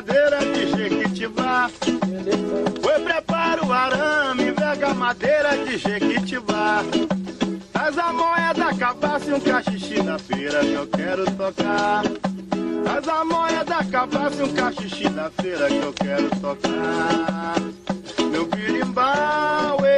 madeira de Jequitibá. Foi prepara o arame, vega madeira de Jequitibá. Traz a moeda, cabaça e um cachixi na feira que eu quero tocar. Traz a moeda, cabaça e um cachixi na feira que eu quero tocar. Meu birimbau.